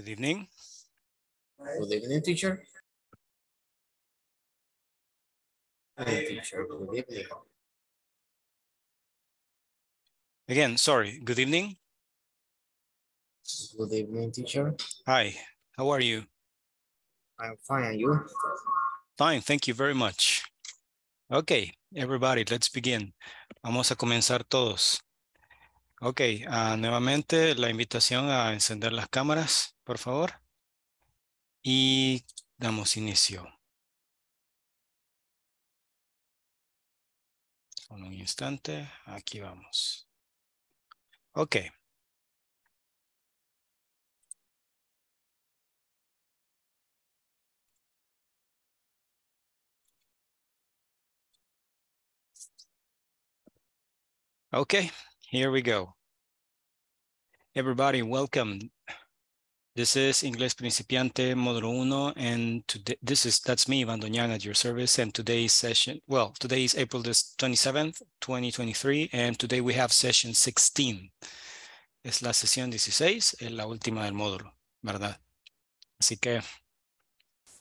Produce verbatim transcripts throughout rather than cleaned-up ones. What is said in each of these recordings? Good evening. Good evening, teacher. Hi, teacher. Good evening. Again, sorry. Good evening. Good evening, teacher. Hi, how are you? I'm fine, and you? Fine, thank you very much. Okay, everybody, let's begin. Vamos a comenzar todos. Ok, uh, nuevamente la invitación a encender las cámaras, por favor. Y damos inicio. Solo un instante, aquí vamos. Ok. Okay, here we go. Everybody, welcome. This is English Principiante Modulo uno, and today, this is, that's me, Iván Doñán, at your service, and today's session, well, today is April twenty-seventh, twenty twenty-three, and today we have session sixteen. Es la sesión dieciséis, es la última del módulo, ¿verdad? Así que,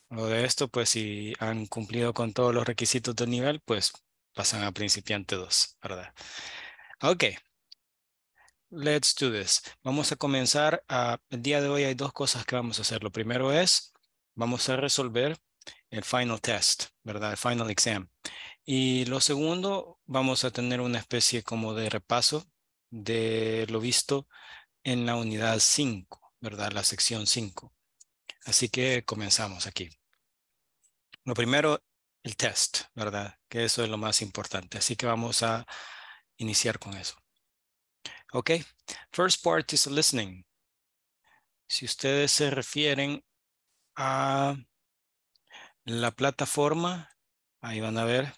lo de esto, pues, si han cumplido con todos los requisitos del nivel, pues, pasan a Principiante dos, ¿verdad? Ok, let's do this. Vamos a comenzar, a, el día de hoy hay dos cosas que vamos a hacer. Lo primero es, vamos a resolver el final test, ¿verdad? El final exam. Y lo segundo, vamos a tener una especie como de repaso de lo visto en la unidad cinco, ¿verdad? La sección cinco. Así que comenzamos aquí. Lo primero, el test, ¿verdad? Que eso es lo más importante. Así que vamos a iniciar con eso. Ok, first part is listening. Si ustedes se refieren a la plataforma, ahí van a ver.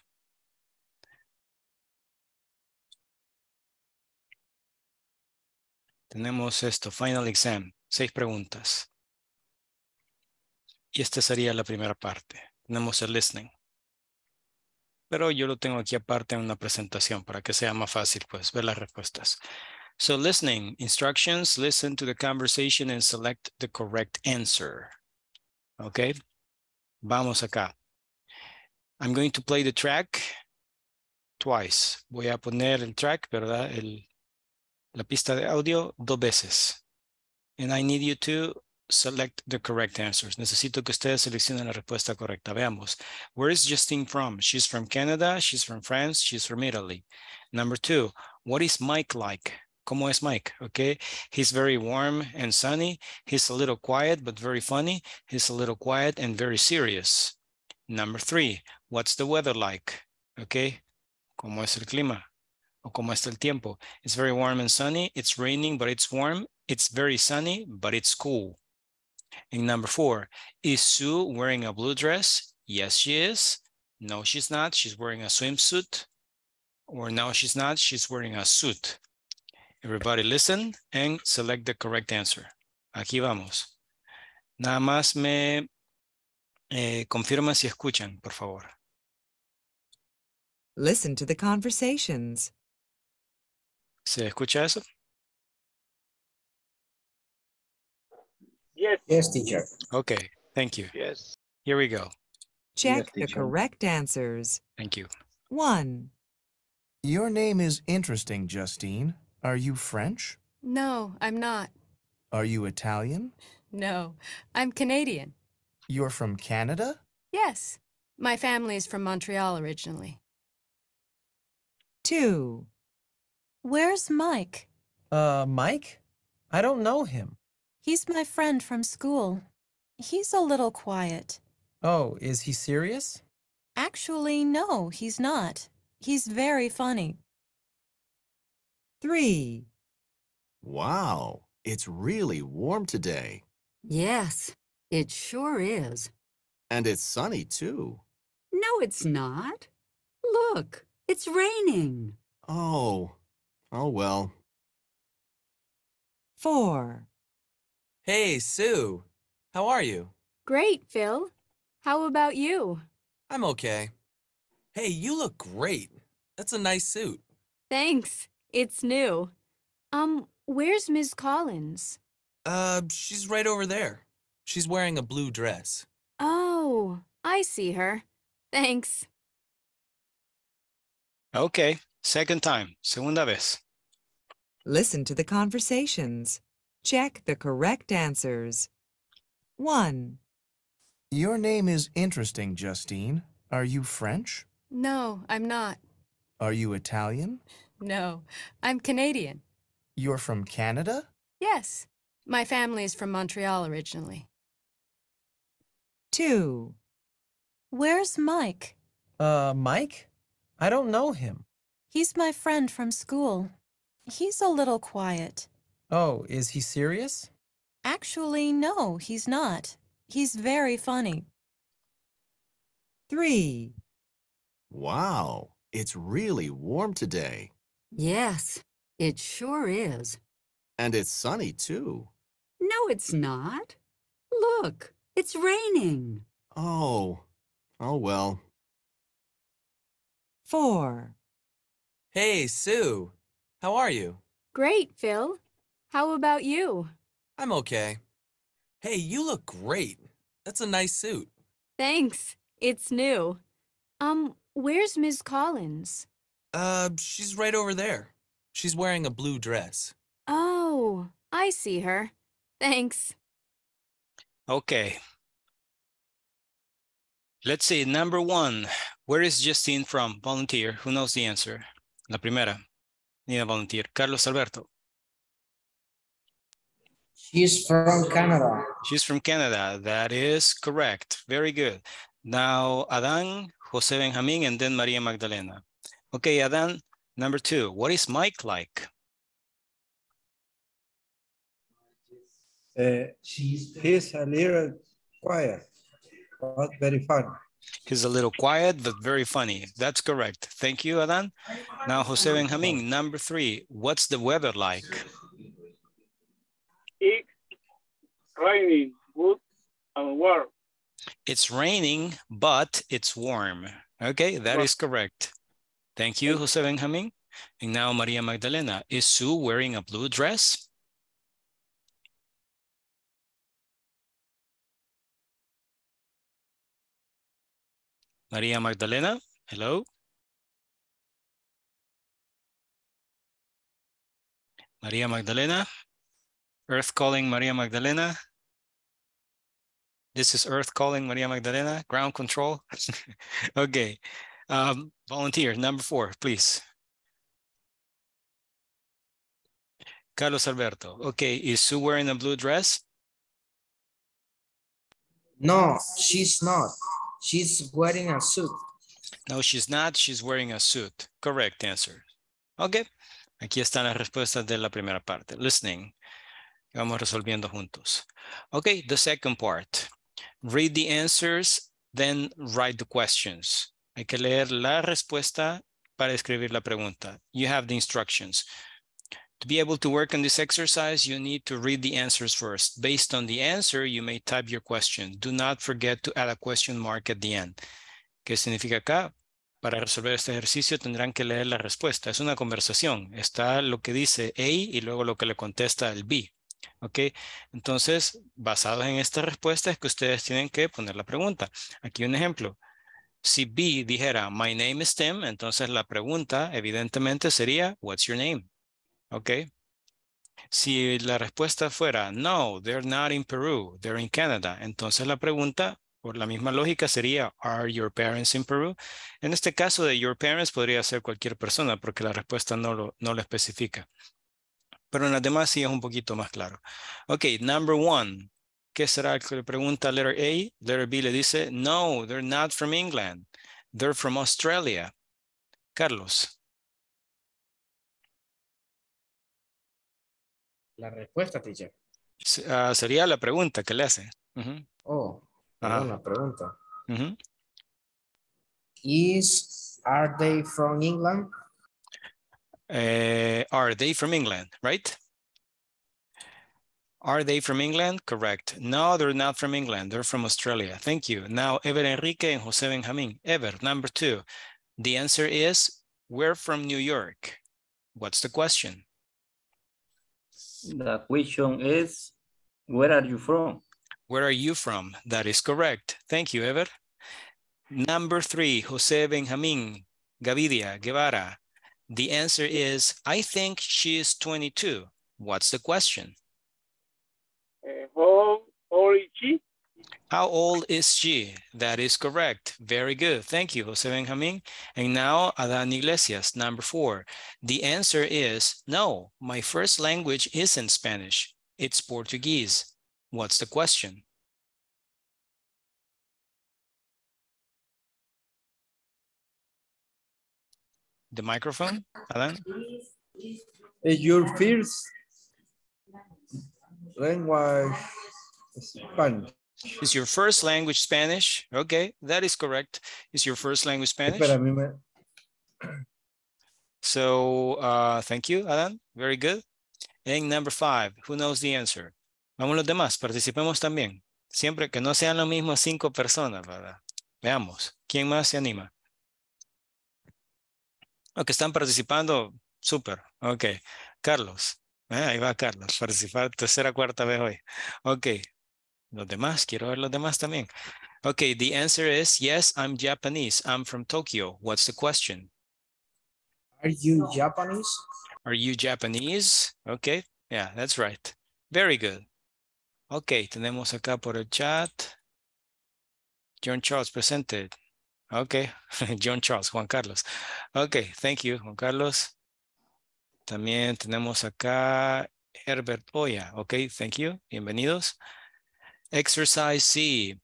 Tenemos esto, final exam, seis preguntas. Y esta sería la primera parte. Tenemos el listening. Pero yo lo tengo aquí aparte en una presentación para que sea más fácil, pues, ver las respuestas. So, listening instructions, listen to the conversation and select the correct answer. Okay, vamos acá. I'm going to play the track twice. Voy a poner el track, ¿verdad? El, la pista de audio dos veces. And I need you to select the correct answers. Necesito que ustedes seleccionen la respuesta correcta. Veamos. Where is Justine from? She's from Canada. She's from France. She's from Italy. Number two. What is Mike like? ¿Cómo es Mike? Okay. He's very warm and sunny. He's a little quiet, but very funny. He's a little quiet and very serious. Number three. What's the weather like? Okay. ¿Cómo es el clima? O ¿cómo está el tiempo? It's very warm and sunny. It's raining, but it's warm. It's very sunny, but it's cool. And number four, is Sue wearing a blue dress? Yes, she is. No, she's not. She's wearing a swimsuit. Or no, she's not. She's wearing a suit. Everybody listen and select the correct answer. Aquí vamos. Nada más me eh, confirman si escuchan, por favor. Listen to the conversations. ¿Se escucha eso? Yes. Yes, teacher. Okay, thank you. Yes. Here we go. Check yes, the correct answers. Thank you. One. Your name is interesting, Justine. Are you French? No, I'm not. Are you Italian? No, I'm Canadian. You're from Canada? Yes. My family is from Montreal originally. Two. Where's Mike? Uh, Mike? I don't know him. He's my friend from school. He's a little quiet. Oh, is he serious? Actually, no, he's not. He's very funny. Three. Wow, it's really warm today. Yes, it sure is. And it's sunny, too. No, it's not. Look, it's raining. Oh, oh well. Four. Hey, Sue. How are you? Great, Phil. How about you? I'm okay. Hey, you look great. That's a nice suit. Thanks. It's new. Um, where's Miz Collins? Uh, she's right over there. She's wearing a blue dress. Oh, I see her. Thanks. Okay, second time. Segunda vez. Listen to the conversations. Check the correct answers. One. Your name is interesting, Justine. Are you French? No, I'm not. Are you Italian? No, I'm Canadian. You're from Canada? Yes. My family is from Montreal originally. Two. Where's Mike? Uh, Mike? I don't know him. He's my friend from school. He's a little quiet. Oh, is he serious? Actually, no, he's not. He's very funny. Three. Wow, it's really warm today. Yes, it sure is. And it's sunny, too. No, it's not. Look, it's raining. Oh, oh well. Four. Hey, Sue. How are you? Great, Phil. How about you? I'm okay. Hey, you look great. That's a nice suit. Thanks. It's new. Um, where's Miz Collins? Uh, she's right over there. She's wearing a blue dress. Oh, I see her. Thanks. Okay. Let's see. Number one. Where is Justine from? Volunteer. Who knows the answer? La primera. Nina, volunteer. Carlos Alberto. She's from Canada. She's from Canada. That is correct. Very good. Now, Adán, José Benjamín, and then Maria Magdalena. Okay, Adán, number two. What is Mike like? Uh, he's a little quiet, but very funny. He's a little quiet, but very funny. That's correct. Thank you, Adán. Now, José Benjamín, number three. What's the weather like? It's raining, good and warm. It's raining, but it's warm. Okay, that is correct. Thank you, José Benjamín. And now, Maria Magdalena. Is Sue wearing a blue dress? Maria Magdalena, hello. Maria Magdalena, Earth calling Maria Magdalena. This is Earth calling Maria Magdalena, ground control. Okay, um, volunteer, number four, please. Carlos Alberto, okay, is Sue wearing a blue dress? No, she's not. She's wearing a suit. No, she's not. She's wearing a suit. Correct answer. Okay. Aquí están las respuestas de la primera parte. Listening. Vamos resolviendo juntos. Okay, the second part. Read the answers, then write the questions. Hay que leer la respuesta para escribir la pregunta. You have the instructions. To be able to work on this exercise, you need to read the answers first. Based on the answer, you may type your question. Do not forget to add a question mark at the end. ¿Qué significa acá? Para resolver este ejercicio tendrán que leer la respuesta. Es una conversación. Está lo que dice A y luego lo que le contesta el B. ¿Ok? Entonces, basados en estas respuestas es que ustedes tienen que poner la pregunta. Aquí un ejemplo. Si B dijera, my name is Tim, entonces la pregunta evidentemente sería, what's your name? Okay. Si la respuesta fuera, no, they're not in Peru, they're in Canada. Entonces la pregunta, por la misma lógica, sería, are your parents in Peru? En este caso de your parents podría ser cualquier persona porque la respuesta no lo, no lo especifica. Pero en las demás sí es un poquito más claro. Ok, number one. ¿Qué será que le pregunta letter A? Letter B le dice, no, they're not from England. They're from Australia. Carlos. La respuesta, teacher. Uh, sería la pregunta que le hace. Uh-huh. Oh, ah. Una pregunta. Uh-huh. Is, are they from England? Uh, are they from England, right? Are they from England? Correct. No, they're not from England. They're from Australia. Thank you. Now, Ever Enrique and José Benjamín. Ever, number two. The answer is, we're from New York. What's the question? The question is, Where are you from? Where are you from? That is correct. Thank you, Ever. Number three, José Benjamín, Gaviria, Guevara. The answer is, I think she is twenty-two. What's the question? Uh, how old is she? How old is she? That is correct. Very good. Thank you, José Benjamín. And now, Adán Iglesias, number four. The answer is, no, my first language isn't Spanish. It's Portuguese. What's the question? The microphone, Adán? Is your first language Spanish? Is your first language Spanish? Okay, that is correct. Is your first language Spanish? So, uh, thank you, Adán. Very good. And number five, who knows the answer? Vamos los demás, participemos también. Siempre que no sean los mismos cinco personas, ¿verdad? Veamos, ¿quién más se anima? Oh, que están participando, súper. Ok, Carlos. Ah, ahí va Carlos, participar tercera, cuarta vez hoy. Ok. Los demás, quiero ver los demás también. Okay, the answer is, yes, I'm Japanese. I'm from Tokyo. What's the question? Are you Japanese? Are you Japanese? Okay, yeah, that's right. Very good. Okay, tenemos acá por el chat. John Charles presented. Okay, John Charles, Juan Carlos. Okay, thank you, Juan Carlos. También tenemos acá Herbert Oya. Okay, thank you. Bienvenidos. Exercise C.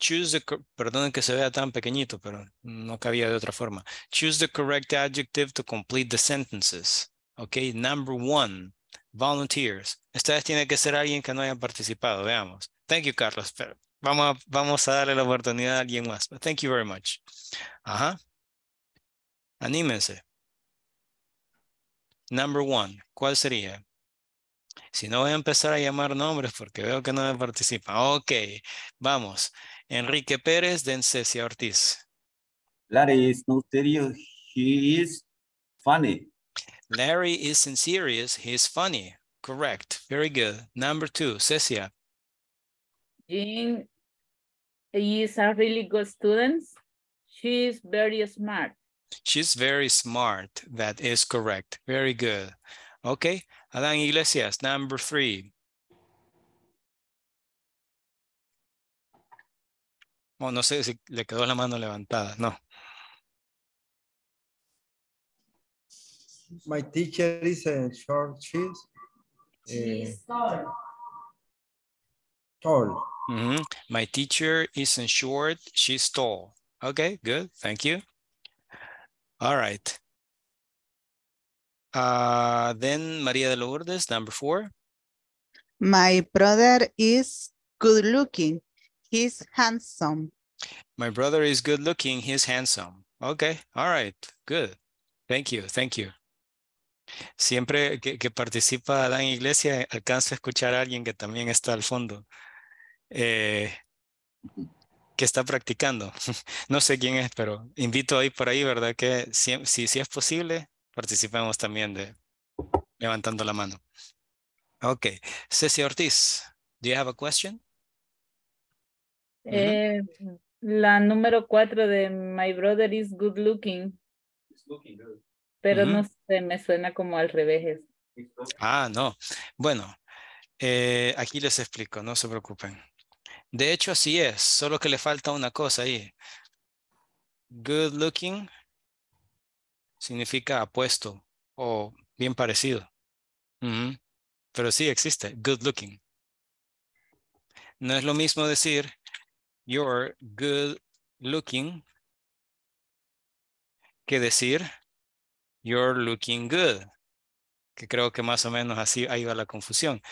Choose the, perdón que se vea tan pequeñito, pero no cabía de otra forma. Choose the correct adjective to complete the sentences. Okay, number one, volunteers. Esta vez tiene que ser alguien que no haya participado, veamos. Thank you, Carlos. Pero vamos, a, vamos a darle la oportunidad a alguien más. But thank you very much. Ajá. Anímense. Number one, ¿cuál sería? Si no voy a empezar a llamar nombres porque veo que no me participa. Ok, vamos. Enrique Pérez, then Cecia Ortiz. Larry is not serious, he is funny. Larry isn't serious, he is funny. Correct, very good. Number two, Cecia. Jean is a really good student. She is very smart. She's very smart, that is correct. Very good. Okay. Adán Iglesias, number three. Oh, no sé si le quedó la mano levantada, no. My teacher is a short cheese. She is tall. Tall. Mm-hmm. My teacher isn't short, she's tall. Okay, good, thank you. All right. Uh, then Maria de Lourdes, number four. My brother is good looking. He's handsome. My brother is good looking. He's handsome. Okay. All right. Good. Thank you. Thank you. Siempre que, que participa Adán Iglesias, alcanzo a escuchar a alguien que también está al fondo. Eh, que está practicando. No sé quién es, pero invito ahí por ahí, ¿verdad? Que si, si, si es posible, participamos también de levantando la mano. Okay, Cecia Ortiz, do you have a question? Eh, mm-hmm. La número cuatro de my brother is good looking. It's looking good. Pero mm-hmm. no sé, me suena como al revés. Ah, no. Bueno, eh, aquí les explico, no se preocupen. De hecho, así es, solo que le falta una cosa ahí. Good looking significa apuesto o bien parecido. Mm-hmm. Pero sí existe, good looking. No es lo mismo decir, you're good looking, que decir, you're looking good. Que creo que más o menos así ahí va la confusión.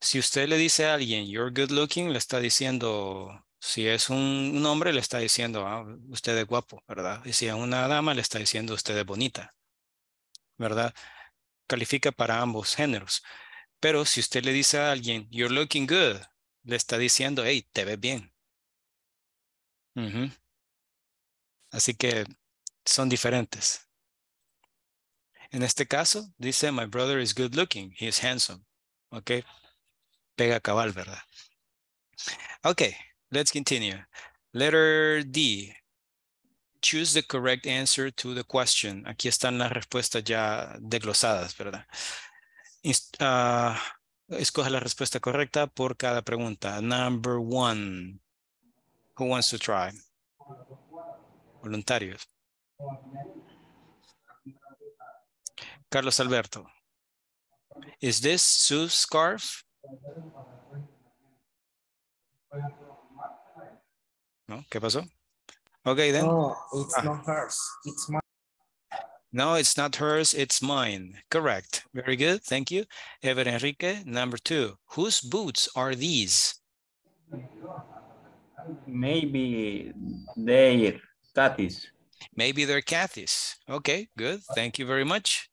Si usted le dice a alguien, you're good looking, le está diciendo... Si es un hombre, le está diciendo, ah, usted es guapo, ¿verdad? Y si es una dama, le está diciendo, usted es bonita, ¿verdad? Califica para ambos géneros. Pero si usted le dice a alguien, you're looking good, le está diciendo, hey, te ves bien. Uh-huh. Así que son diferentes. En este caso, dice, my brother is good looking, he is handsome. Ok. pega cabal, ¿verdad? Okay, let's continue. Letter D. Choose the correct answer to the question. Aquí están las respuestas ya desglosadas, ¿verdad? Uh, escoge la respuesta correcta por cada pregunta. Number one. Who wants to try? Voluntarios. Carlos Alberto. Is this Sue's scarf? No, ¿qué pasó? Okay, then. No, it's ah. not hers. It's mine. No, it's not hers. It's mine. Correct. Very good. Thank you. Ever Enrique, number two. Whose boots are these? Maybe they're Kathy's. Maybe they're Kathy's. Okay, good. Thank you very much.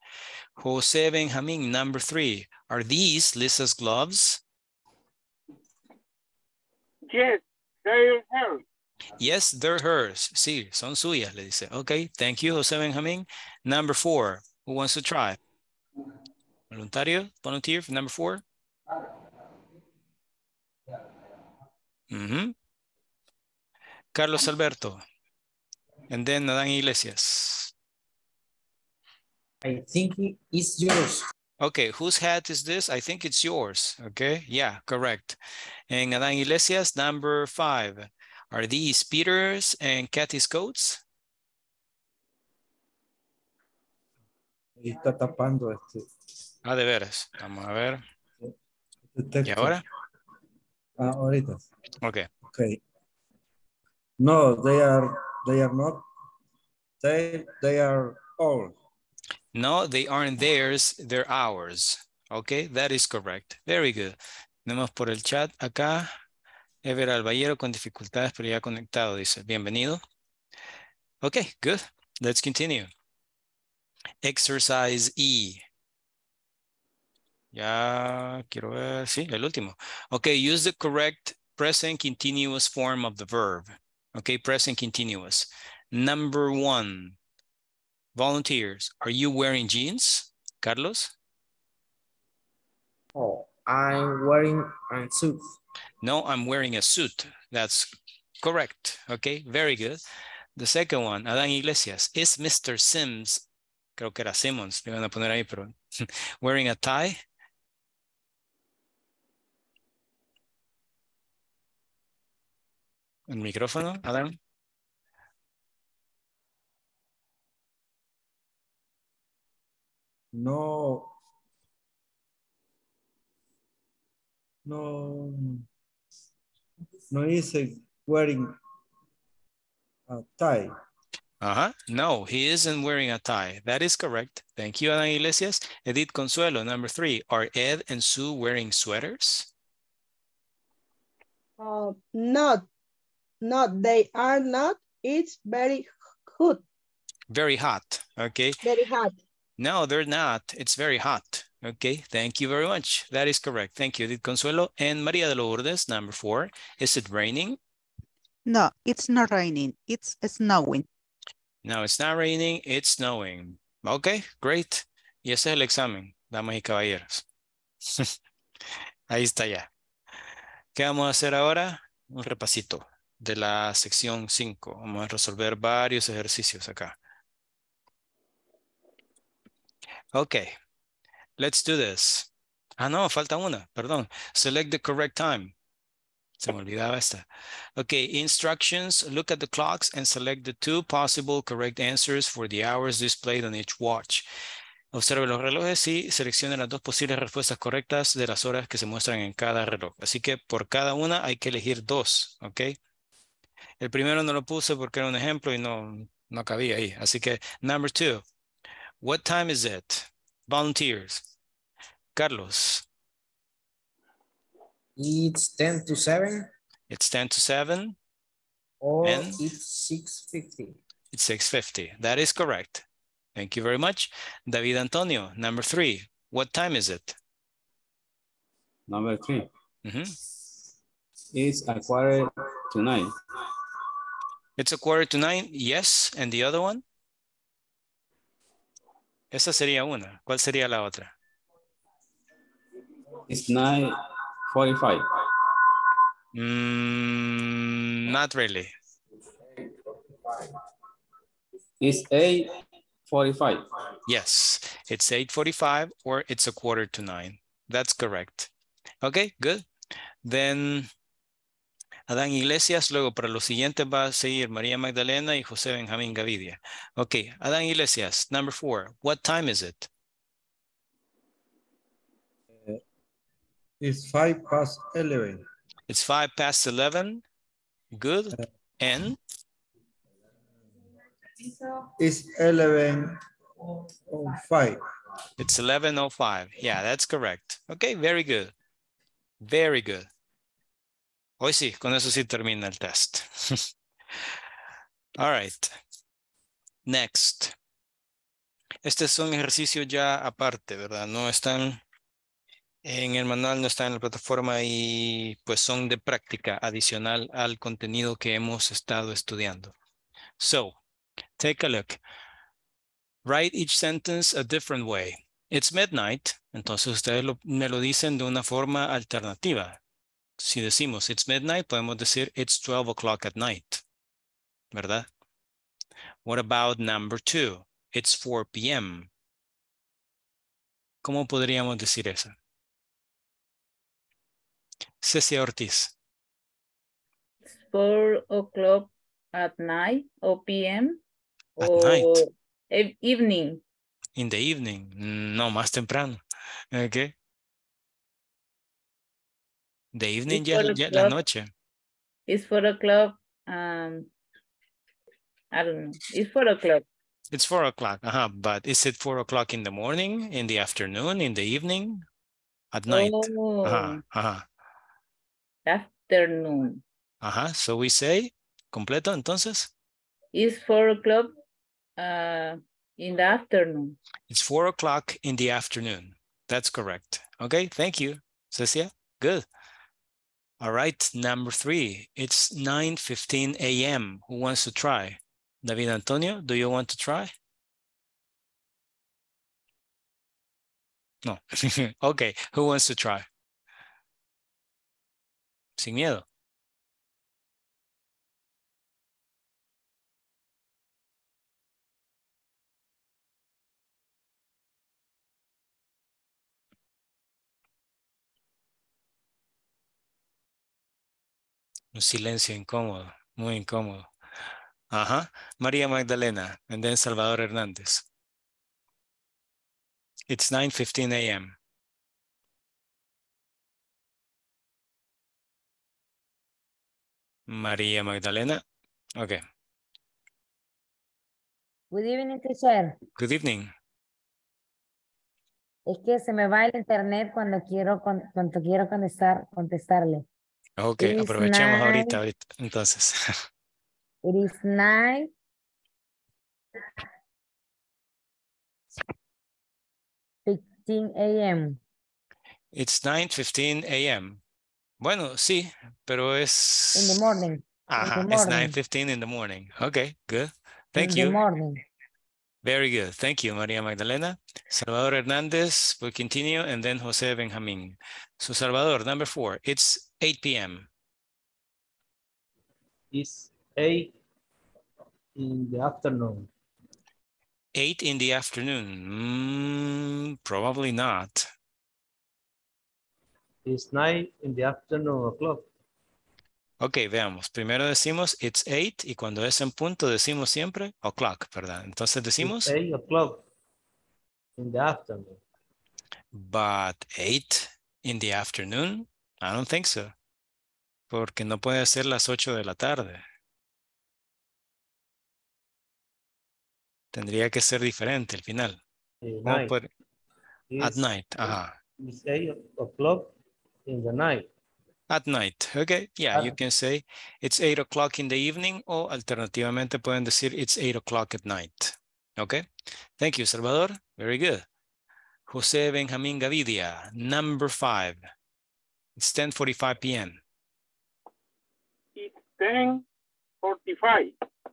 José Benjamín, number three. Are these Lisa's gloves? Yes, they're hers. Yes, they're hers. Sí, son suyas, le dice. Okay, thank you, José Benjamín. Number four, who wants to try? Voluntario, volunteer for number four. Mm-hmm. Carlos Alberto. And then Adán Iglesias. I think it's yours. Okay, whose hat is this? I think it's yours. Okay, yeah, correct. And Adán Iglesias, number five. Are these Peter's and Kathy's coats? Está tapando este. Ah, de veras. Vamos a ver. ¿Y ahora? Ah, ahorita. Okay. Okay. No, they are they are not. They they are all. No, they aren't theirs. They're ours. Okay, that is correct. Very good. Tenemos por el chat acá. Ever Alballero con dificultades, pero ya conectado, dice. Bienvenido. Okay, good. Let's continue. Exercise E. Ya quiero ver. Sí, el último. Okay, use the correct present continuous form of the verb. Okay, present continuous. Number one. Volunteers, are you wearing jeans? Carlos? Oh, I'm wearing a suit. No, I'm wearing a suit. That's correct. Okay, very good. The second one, Adán Iglesias. Is Mister Sims, creo que era Simmons, le van a poner ahí, pero wearing a tie? El micrófono, Adán. No. No, no, he's wearing a tie. Uh-huh. No, he isn't wearing a tie. That is correct. Thank you, Adán Iglesias. Edith Consuelo, number three. Are Ed and Sue wearing sweaters? Uh, not, not, they are not. It's very hot. Very hot, okay. Very hot. No, they're not. It's very hot. Okay, thank you very much. That is correct. Thank you, Edith Consuelo. And Maria de Lourdes, number four. Is it raining? No, it's not raining. It's snowing. No, it's not raining. It's snowing. Okay, great. Y ese es el examen, damas y caballeros. Ahí está ya. ¿Qué vamos a hacer ahora? Un repasito de la sección cinco. Vamos a resolver varios ejercicios acá. Okay. Let's do this. Ah, no, falta una, perdón. Select the correct time. Se me olvidaba esta. Okay, instructions, look at the clocks and select the two possible correct answers for the hours displayed on each watch. Observe los relojes y seleccione las dos posibles respuestas correctas de las horas que se muestran en cada reloj. Así que por cada una hay que elegir dos, ¿ok? El primero no lo puse porque era un ejemplo y no, no cabía ahí. Así que, number two, what time is it? Volunteers. Carlos. It's ten to seven. It's ten to seven. Or and it's six fifty. It's six fifty. That is correct. Thank you very much. David Antonio, number three. What time is it? Number three. Mm-hmm. It's a quarter to nine. It's a quarter to nine, yes. And the other one? Esa sería una. ¿Cuál sería la otra? It's nine forty-five? Mm, not really. It's eight forty-five. Yes, it's eight forty-five or it's a quarter to nine. That's correct. Okay, good. Then Adán Iglesias, luego para los siguientes va a seguir Maria Magdalena y José Benjamín Gavidia. Okay, Adán Iglesias, number four. What time is it? It's five past eleven. It's five past eleven. Good. And? It's eleven oh five. It's eleven oh five. Yeah, that's correct. Okay, very good. Very good. Hoy sí, con eso sí termina el test. All right. Next. Este es un ejercicio ya aparte, ¿verdad? No están en el manual, no están en la plataforma y pues son de práctica adicional al contenido que hemos estado estudiando. So, take a look. Write each sentence a different way. It's midnight. Entonces ustedes lo, me lo dicen de una forma alternativa. Si decimos it's midnight, podemos decir it's twelve o'clock at night. ¿Verdad? What about number two? It's four p m ¿Cómo podríamos decir esa? Cecia Ortiz. It's four o'clock at night or p m At or night. E evening. In the evening. No, más temprano. Okay. The evening, ya, ya la noche. It's four o'clock. Um, I don't know. It's four o'clock. It's four o'clock. Uh-huh. But is it four o'clock in the morning, in the afternoon, in the evening, at night? Oh. Uh-huh. Uh-huh. Afternoon. Uh-huh. So we say, completo, entonces. It's four o'clock uh, in the afternoon. It's four o'clock in the afternoon. That's correct. Okay, thank you, Cecia. Good. All right, number three. It's nine fifteen a m Who wants to try? David Antonio, do you want to try? No. Okay, who wants to try? Sin miedo. Un silencio incómodo, muy incómodo. Ajá. Maria Magdalena, and then Salvador Hernández. It's nine fifteen a m Maria Magdalena, okay. Good evening, teacher. Good evening. Es que se me va el internet cuando quiero, cuando quiero contestar, contestarle. Ok, it aprovechemos nine, ahorita, ahorita, entonces. It is nine. fifteen a m It's nine fifteen a m Bueno, sí, pero es... In the morning. Ajá, the morning. It's nine fifteen in the morning. Ok, good. Thank in you. In the morning. Very good. Thank you, Maria Magdalena. Salvador Hernandez will continue, and then Jose Benjamin. So, Salvador, number four. It's eight p m It's eight in the afternoon. eight in the afternoon. Mm, probably not. It's nine in the afternoon o'clock. Ok, veamos. Primero decimos it's eight y cuando es en punto decimos siempre o'clock, ¿verdad? Entonces decimos... It's eight o'clock in the afternoon. But eight in the afternoon? I don't think so. Porque no puede ser las ocho de la tarde. Tendría que ser diferente al final. Night. Por... At night. Ajá. It's eight o'clock in the night. At night. Okay. Yeah, uh-huh. You can say it's eight o'clock in the evening or alternativamente pueden decir it's eight o'clock at night. Okay. Thank you, Salvador. Very good. José Benjamín Gavidia, number five. It's ten forty-five p m It's ten forty-five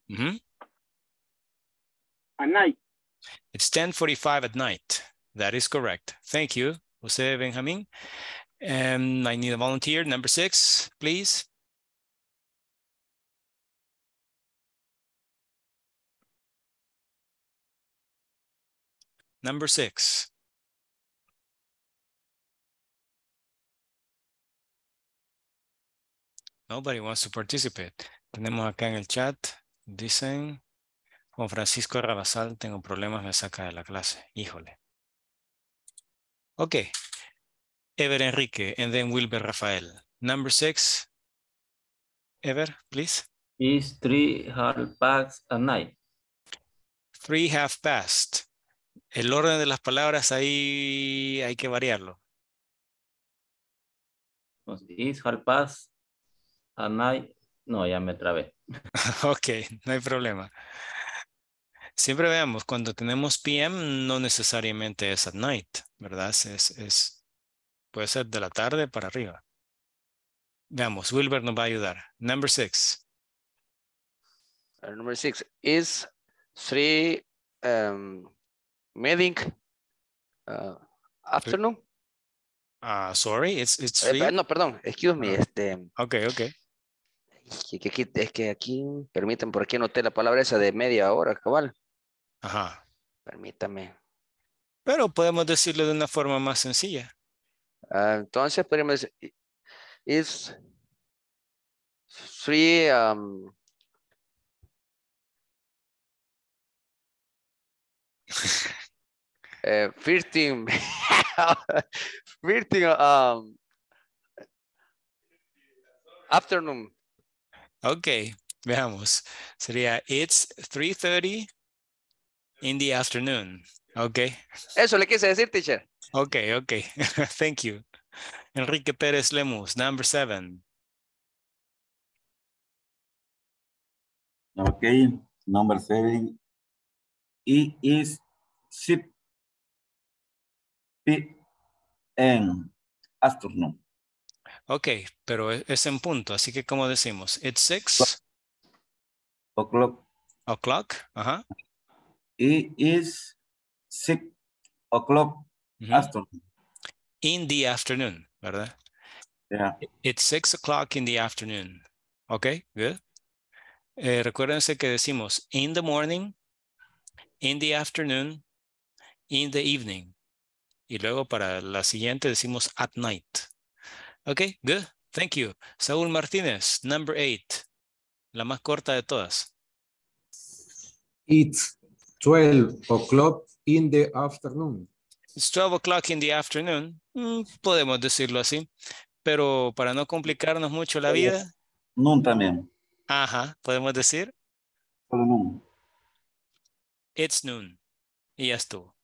mm-hmm. at night. It's ten forty-five at night. That is correct. Thank you, José Benjamín. And I need a volunteer, number six, please. Number six. Nobody wants to participate. Tenemos acá en el chat, dicen, Juan Francisco Rabasal, tengo problemas, me saca de la clase. Híjole. Ok. Ever Enrique, and then Wilber Rafael. Number six. Ever, please. It's three half past at night. Three half past. El orden de las palabras ahí hay que variarlo. It's half past at night. No, ya me trabé. Ok, no hay problema. Siempre veamos, cuando tenemos P M no necesariamente es at night, ¿verdad? Es, es, puede ser de la tarde para arriba. Veamos, Wilber nos va a ayudar. Number six. Uh, number six is three um, meeting uh, afternoon. Uh, sorry, it's, it's three. Uh, no, perdón, excuse me. Uh, este, ok, ok. Es que aquí, permítanme, por aquí anoté la palabra esa de media hora, cabal. Ajá. Permítame. Pero podemos decirlo de una forma más sencilla. Uh, entonces, podríamos decir, es three, um... uh, fifteen, fifteen, um, afternoon. Ok, veamos. Sería, it's three thirty in the afternoon. Ok. Eso le quise decir, teacher. Ok, ok. Thank you. Enrique Pérez Lemus, number seven. Ok, number seven. It is six p m afternoon. Ok, pero es en punto, así que ¿cómo decimos? It's six o'clock. O'clock, ajá. It is six o'clock mm-hmm. afternoon. In the afternoon, ¿verdad? Yeah. It's six o'clock in the afternoon. Ok, good. Eh, recuérdense que decimos in the morning, in the afternoon, in the evening. Y luego para la siguiente decimos at night. Okay, good. Thank you. Saúl Martínez, number eight. La más corta de todas. It's twelve o'clock in the afternoon. It's twelve o'clock in the afternoon. Mm, podemos decirlo así. Pero para no complicarnos mucho la vida. Noon también. Ajá, podemos decir. Noon. It's noon. Y ya estuvo.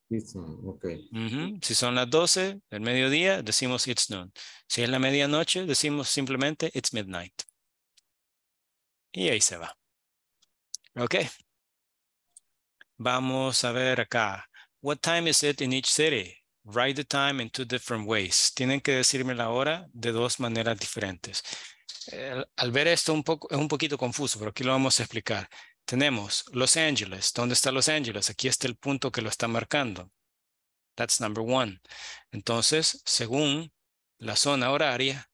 Okay. Uh-huh. Si son las doce del mediodía, decimos it's noon. Si es la medianoche, decimos simplemente it's midnight. Y ahí se va. Ok. Vamos a ver acá. What time is it in each city? Write the time in two different ways. Tienen que decirme la hora de dos maneras diferentes. Eh, al ver esto un poco, es un poquito confuso, pero aquí lo vamos a explicar. Tenemos Los Ángeles. ¿Dónde está Los Ángeles? Aquí está el punto que lo está marcando. That's number one. Entonces, según la zona horaria,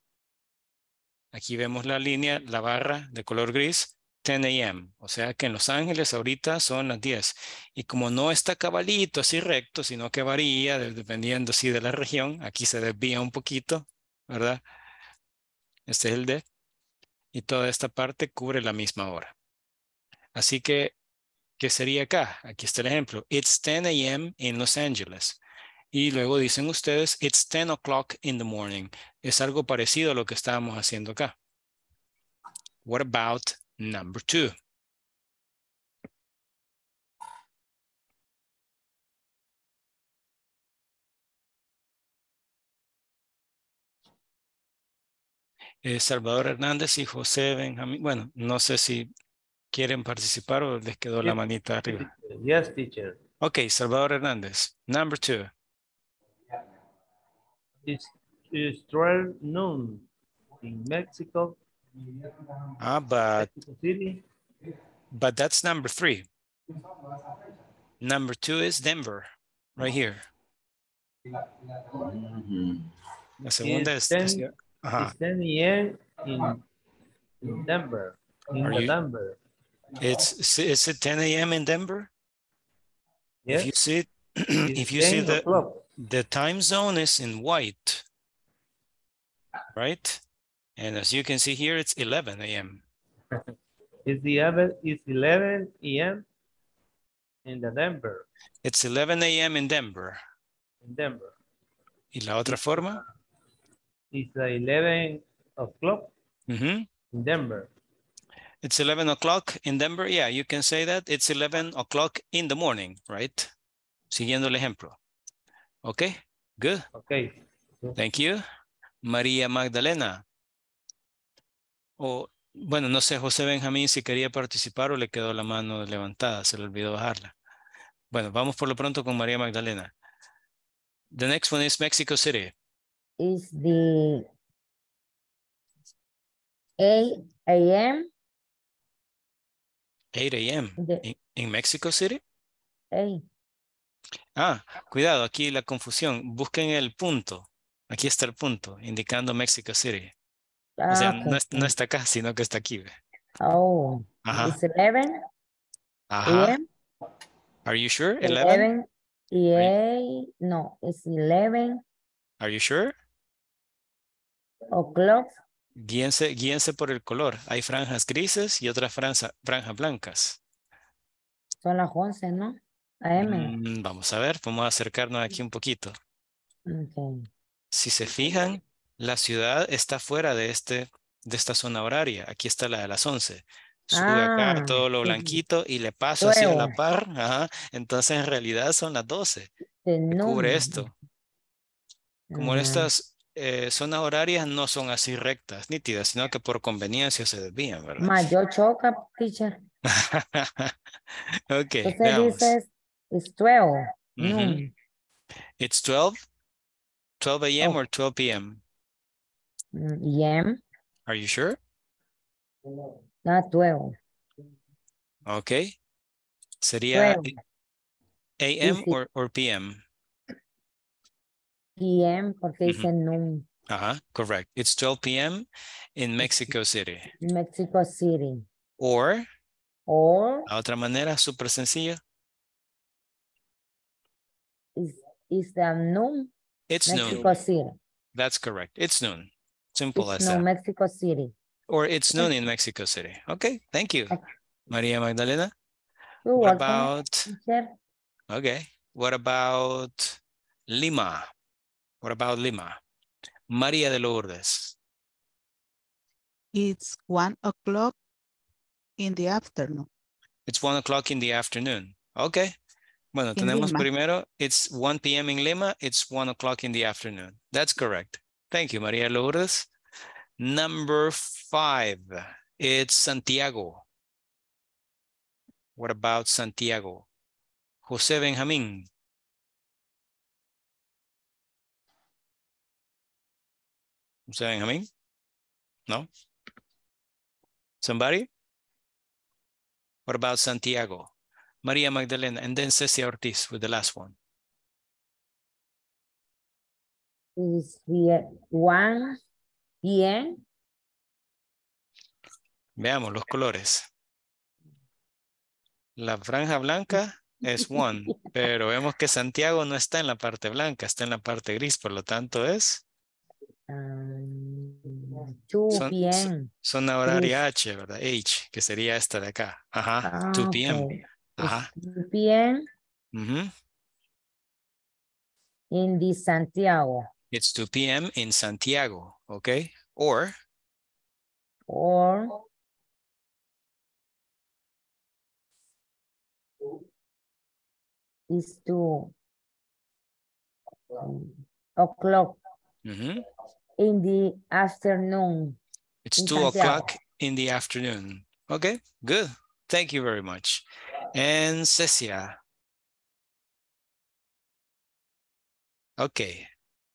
aquí vemos la línea, la barra de color gris, ten a m O sea que en Los Ángeles ahorita son las diez. Y como no está cabalito así recto, sino que varía dependiendo sí, de la región, aquí se desvía un poquito, ¿verdad? Este es el D. Y toda esta parte cubre la misma hora. Así que, ¿qué sería acá? Aquí está el ejemplo. It's ten a m in Los Angeles. Y luego dicen ustedes, it's ten o'clock in the morning. Es algo parecido a lo que estábamos haciendo acá. What about number two? Eh, Salvador Hernández y José Benjamín. Bueno, no sé si... ¿Quieren participar o les quedó yes, la manita arriba? Yes, teacher. Ok, Salvador Hernández. Number two. It's, it's twelve noon in Mexico. Ah, but, Mexico City. But that's number three. Number two is Denver, right here. Mm-hmm. La segunda is es... ten, ajá. ten years in, in Denver. In Are November. You, it's, is it ten A M in Denver? Yes. If you see, if you see the, the time zone is in white, right? And as you can see here, it's eleven A M Is the other, it's eleven A M in the Denver. It's eleven A M in Denver. In Denver. ¿Y la otra forma? It's eleven o'clock mm-hmm. in Denver. It's eleven o'clock in Denver. Yeah, you can say that. It's eleven o'clock in the morning, right? Siguiendo el ejemplo. Okay, good. Okay. Thank you. Maria Magdalena. O, bueno, no sé, José Benjamín, si quería participar o le quedó la mano levantada. Se le olvidó bajarla. Bueno, vamos por lo pronto con Maria Magdalena. The next one is Mexico City. Is the eight A M eight A M in, in Mexico City? Eight. Ah, cuidado, aquí la confusión. Busquen el punto. Aquí está el punto, indicando Mexico City. Ah, o sea, okay. no, no está acá, sino que está aquí. Oh, ajá. It's eleven. Ajá. Are you sure? eleven? Yeah, no, it's eleven. Are you sure? O'clock. Guíense, guíense por el color. Hay franjas grises y otras franjas, franjas blancas. Son las once, ¿no? A M. Mm, vamos a ver, vamos a acercarnos aquí un poquito. Okay. Si se fijan, la ciudad está fuera de, este, de esta zona horaria. Aquí está la de las once. Sube ah, acá todo lo blanquito y le paso luego. Hacia la par. Ajá. Entonces, en realidad son las doce. Cubre esto. Como ajá. Estas eh, zonas horarias no son así rectas, nítidas, sino que por conveniencia se desvían, ¿verdad? Mayor choca, teacher. Ok, entonces veamos. Dices, it's twelve. Mm-hmm. Mm. It's twelve? twelve A M oh. or twelve P M? A M. Are you sure? Not twelve. Okay. Sería A M or, or P M? P M porque mm-hmm. dice noon. Uh-huh. Correct. It's twelve P M in Mexico City. Mexico City. Or? Or. A otra manera, súper sencilla. Is, is the noon? It's Mexico noon. City. That's correct. It's noon. Simple it's as noon, that. Mexico City. Or it's noon in Mexico City. Okay, thank you. Okay. Maria Magdalena. You're what about? Okay. What about Lima? What about Lima? Maria de Lourdes. It's one o'clock in the afternoon. It's one o'clock in the afternoon. Okay. Bueno, tenemos primero, it's one P M in Lima, it's one o'clock in the afternoon. That's correct. Thank you, Maria Lourdes. Number five, it's Santiago. What about Santiago? José Benjamín. José Benjamín? No? Somebody? What about Santiago? Maria Magdalena, and then Cecia Ortiz with the last one. Is the one P M? Veamos los colores. La franja blanca es one, pero vemos que Santiago no está en la parte blanca, está en la parte gris, por lo tanto es... two P M. Zona horaria H, ¿verdad? H, que sería esta de acá. Ajá, ah, two P M. Okay. Ajá. two P M Mm-hmm. in the Santiago. It's two P M in Santiago, okay? Or? Or? It's two o'clock mm-hmm. in the afternoon. It's two o'clock in the afternoon. Okay, good. Thank you very much. And Cecia. Okay.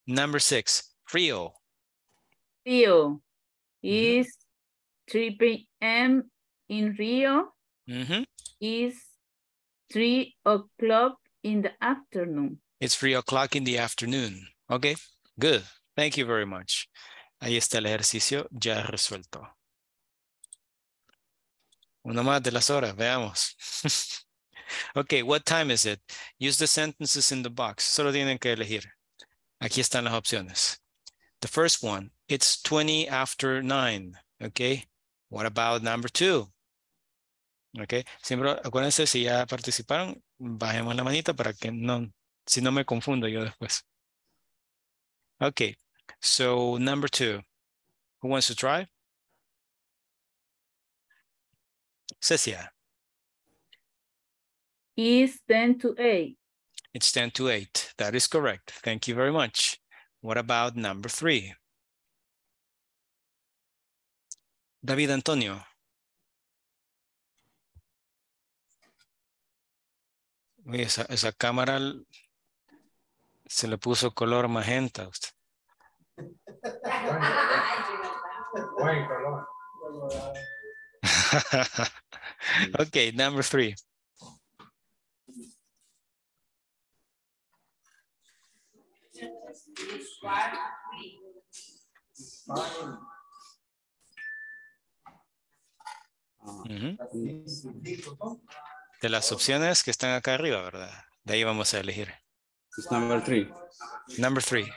Number six, Rio. Rio is mm-hmm. three P M in Rio. Mm-hmm. Is three o'clock in the afternoon. It's three o'clock in the afternoon. Okay, good. Thank you very much. Ahí está el ejercicio ya resuelto. Una más de las horas, veamos. Okay, what time is it? Use the sentences in the box. Solo tienen que elegir. Aquí están las opciones. The first one, it's twenty after nine. Okay, what about number two? Okay, siempre acuérdense, si ya participaron, bajemos la manita para que no, si no me confundo yo después. Okay, so number two, who wants to try? Cecia. It's ten to eight. It's ten to eight. That is correct. Thank you very much. What about number three? David Antonio. Uy, esa, esa cámara se le puso color magenta. Okay, number three. Mm-hmm. De las opciones que están acá arriba, ¿verdad? De ahí vamos a elegir. It's number three. Number three.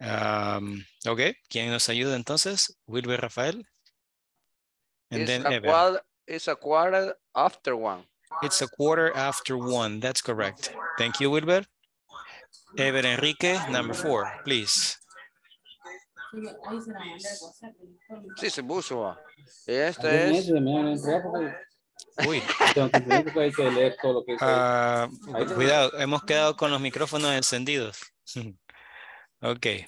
Um, okay, ¿quién nos ayuda entonces? Wilber Rafael. And it's then a quarter, it's a quarter after one. It's a quarter after one. That's correct. Thank you, Wilber. Ever Enrique, number four, please. Sí, se puso. Este es... Uy. Uh, cuidado, hemos quedado con los micrófonos encendidos. Okay.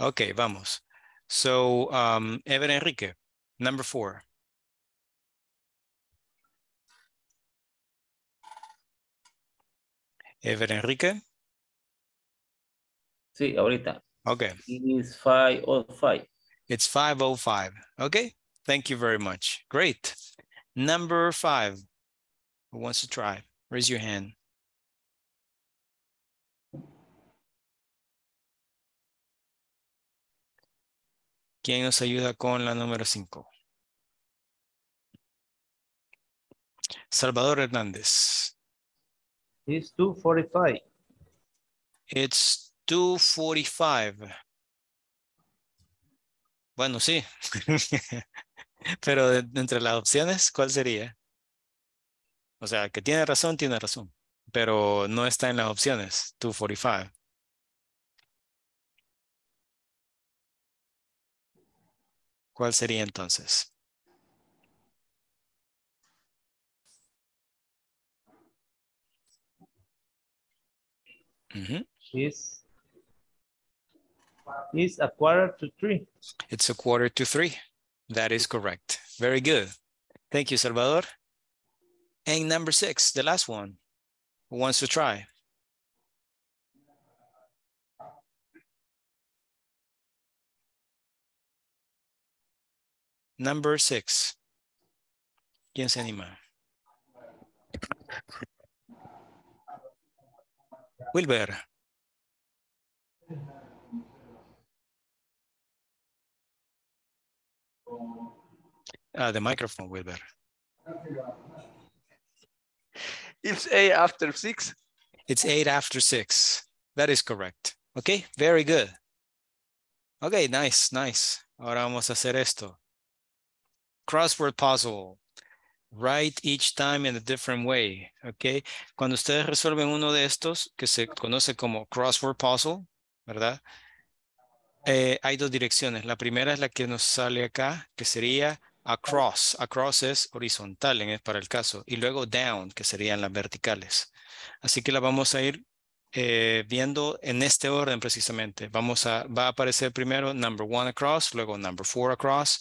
Okay, vamos. So, um, Ever Enrique, number four. Ever Enrique? Sí, ahorita. Okay. It is five oh five. It's five oh five. Okay. Thank you very much. Great. Number five. Who wants to try? Raise your hand. ¿Quién nos ayuda con la número cinco? Salvador Hernández. It's two forty-five. It's two forty-five. Bueno, sí. Pero de, de entre las opciones, ¿cuál sería? O sea, que tiene razón, tiene razón. Pero no está en las opciones. two forty-five. ¿Cuál sería entonces? Mm-hmm. It's, it's a quarter to three. It's a quarter to three. That is correct. Very good. Thank you, Salvador. And number six, the last one. Who wants to try? Number six. ¿Quién se anima? Wilber. Ah, the microphone, Wilber. It's eight after six. It's eight after six. That is correct. Okay, very good. Okay, nice, nice. Ahora vamos a hacer esto. Crossword puzzle. Write each time in a different way, ¿ok? Cuando ustedes resuelven uno de estos, que se conoce como crossword puzzle, ¿verdad? Eh, hay dos direcciones. La primera es la que nos sale acá, que sería across. Across es horizontal en, para el caso. Y luego down, que serían las verticales. Así que la vamos a ir eh, viendo en este orden precisamente. Vamos a, va a aparecer primero number one across, luego number four across,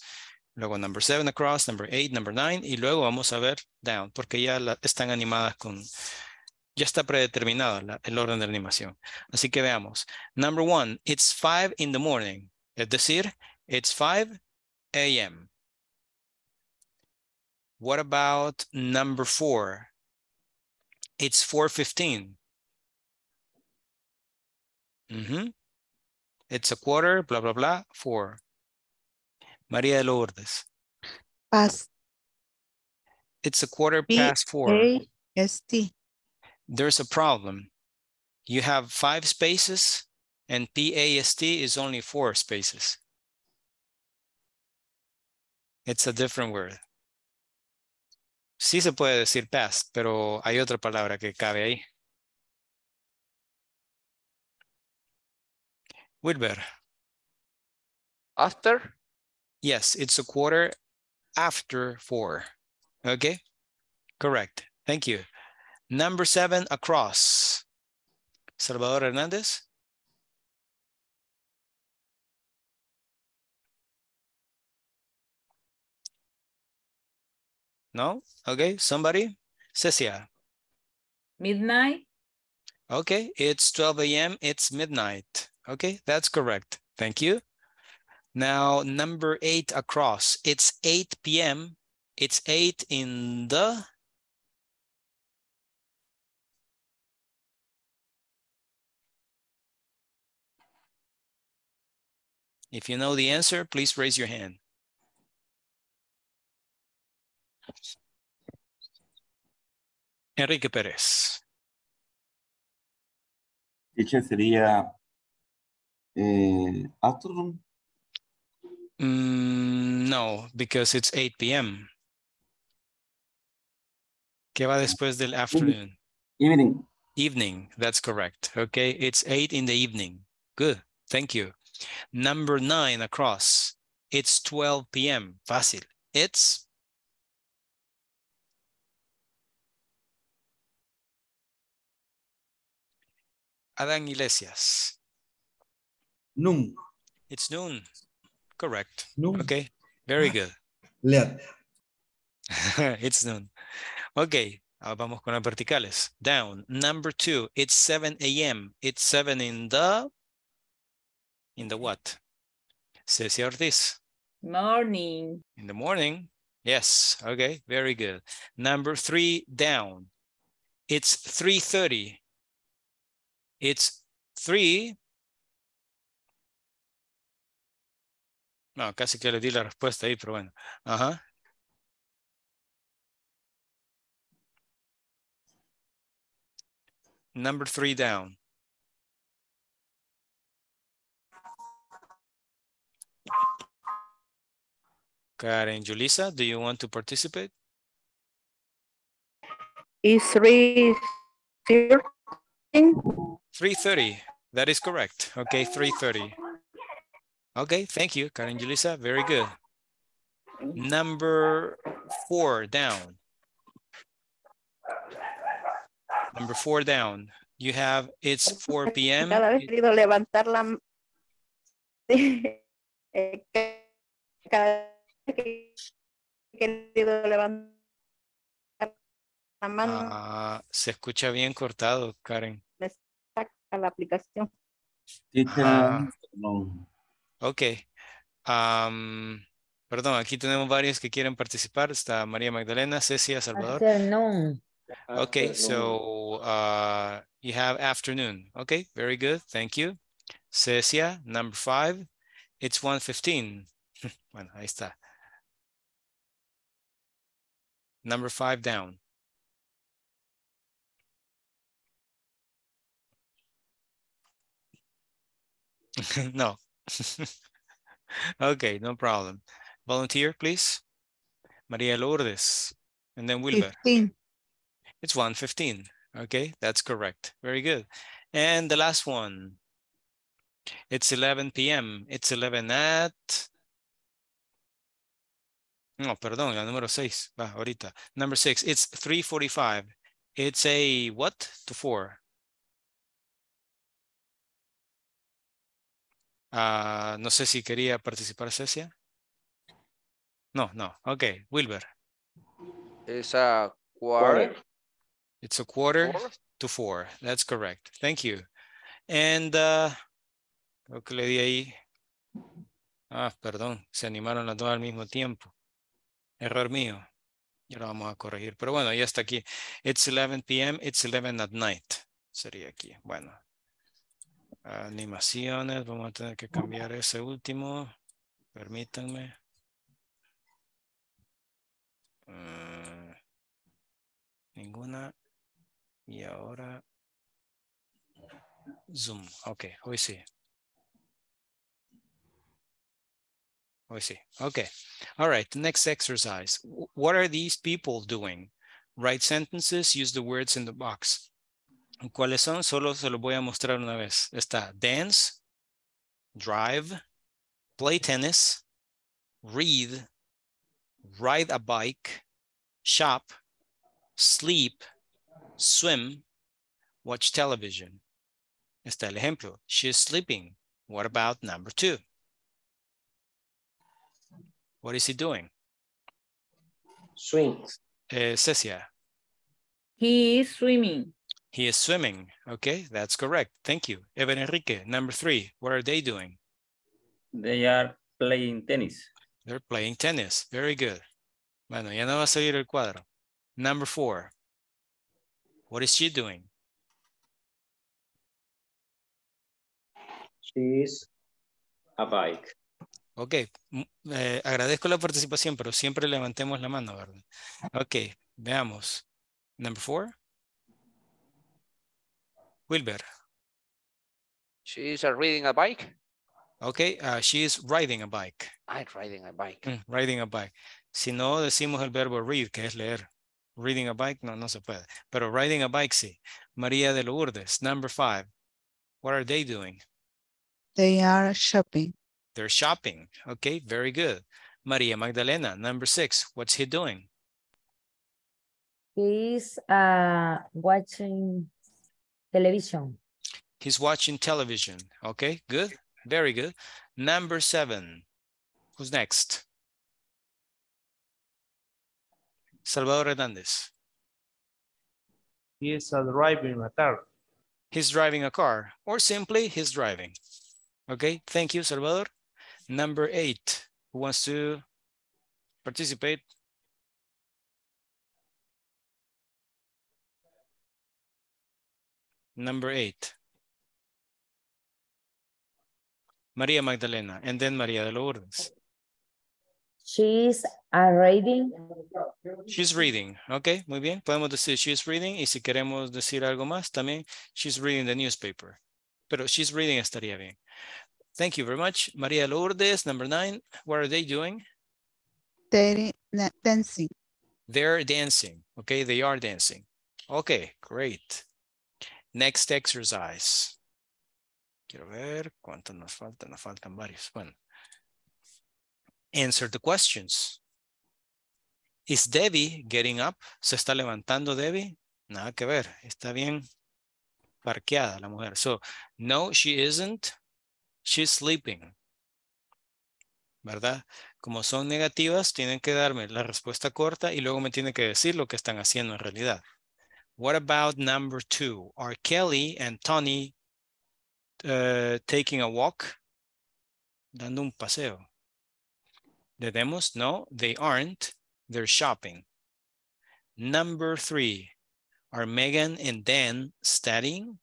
luego number seven across, number eight, number nine, y luego vamos a ver down, porque ya la, están animadas con, ya está predeterminado la, el orden de la animación. Así que veamos. Number one, it's five in the morning. Es decir, it's five A M What about number four? It's four fifteen. Mm-hmm. It's a quarter, blah, blah, blah, four. Maria de Lourdes. Pass. It's a quarter past four. P A S T. There's a problem. You have five spaces and P A S T is only four spaces. It's a different word. Sí se puede decir past, pero hay otra palabra que cabe ahí. Wilber. After? Yes, it's a quarter after four. Okay, correct. Thank you. Number seven, across. Salvador Hernández. No? Okay, somebody? Cecia. Midnight. Okay, it's twelve A M, it's midnight. Okay, that's correct. Thank you. Now, number eight, across. It's eight P M It's eight in the... If you know the answer, please raise your hand. Enrique Pérez. Teacher, sería eh, afternoon? Mm, no, because it's eight P M ¿Qué va después del afternoon? Evening. Evening, that's correct. Okay, it's eight in the evening. Good, thank you. Number nine, across. It's twelve P M Fácil. It's... Adán Iglesias. Noon. It's noon. Correct. Noon. Okay. Very good. Late. It's noon. Okay. Vamos con las verticales. Down. Number two. It's seven A M It's seven in the... In the what? Cecia Ortiz. Morning. In the morning. Yes. Okay. Very good. Number three. Down. It's three thirty. It's three. No, casi que le di la respuesta ahí, pero bueno. Ajá. Number three down. Karen Julissa, do you want to participate? It's three thirty. three thirty, that is correct. Okay, three thirty. Okay, thank you, Karen Julissa, very good. Number four down. Number four down. You have, it's four P M Uh, se escucha bien cortado, Karen. A la aplicación. Uh, ok. Um, perdón, aquí tenemos varios que quieren participar. Está María Magdalena, Cecia, Salvador. Afternoon. Ok, so uh, you have afternoon. Ok, very good. Thank you. Cecia, number five. It's one fifteen. Bueno, ahí está. Number five down. No. Okay, no problem. Volunteer, please. Maria Lourdes. And then Wilber. fifteen. It's one fifteen. Okay, that's correct. Very good. And the last one. It's eleven P M It's eleven at... No, perdón, la número seis. Va, ahorita. Number six. It's three forty-five. It's a what to four? Uh, no sé si quería participar Cecia. No, no. Okay, Wilber. It's a quarter. It's a quarter four? to four. That's correct. Thank you. And uh, creo que le di ahí. Ah, perdón, se animaron las dos al mismo tiempo. Error mío. Ya lo vamos a corregir. Pero bueno, ya está aquí. It's eleven p m It's eleven at night. Sería aquí. Bueno. Animaciones. Vamos a tener que cambiar ese último. Permítanme. Uh, ninguna. Y ahora. Zoom. Ok, hoy sí. I see. Okay. All right. Next exercise. What are these people doing? Write sentences, use the words in the box. ¿Cuáles son? Solo se los voy a mostrar una vez. Está dance, drive, play tennis, read, ride a bike, shop, sleep, swim, watch television. Está el ejemplo. She's sleeping. What about number two? What is he doing? Swim. Uh, Cecia. He is swimming. He is swimming. Okay, that's correct. Thank you. Ever Enrique, number three. What are they doing? They are playing tennis. They're playing tennis. Very good. Bueno, ya no va a salir el cuadro. Number four. What is she doing? She is a bike. Ok, eh, agradezco la participación, pero siempre levantemos la mano, ¿verdad? Ok, veamos. Number four. Wilber. She is riding a bike. Ok, uh, she is riding a bike. I'm riding a bike. Mm, riding a bike. Si no decimos el verbo read, que es leer. Reading a bike, no, no se puede. Pero riding a bike, sí. Maria de Lourdes, number five. What are they doing? They are shopping. They're shopping. Okay, very good. Maria Magdalena, number six. What's he doing? He's uh, watching television. He's watching television. Okay, good. Very good. Number seven. Who's next? Salvador Hernández. He is driving a car. He's driving a car, or simply he's driving. Okay, thank you, Salvador. Number eight, who wants to participate? Number eight. Maria Magdalena, and then Maria de Lourdes. She's uh, reading. She's reading. Okay, muy bien. Podemos decir she's reading, y si queremos decir algo más, también she's reading the newspaper. Pero she's reading estaría bien. Thank you very much. Maria Lourdes, number nine. What are they doing? They're dancing. They're dancing. Okay, they are dancing. Okay, great. Next exercise. Quiero ver cuántos nos faltan. Nos faltan varios. Bueno. Answer the questions. Is Debbie getting up? ¿Se está levantando Debbie? Nada que ver. Está bien parqueada la mujer. So, no, she isn't. She's sleeping. ¿Verdad? Como son negativas, tienen que darme la respuesta corta y luego me tienen que decir lo que están haciendo en realidad. What about number two? Are Kelly and Tony uh, taking a walk? Dando un paseo. ¿Le demos? No, they aren't. They're shopping. Number three. Are Megan and Dan studying?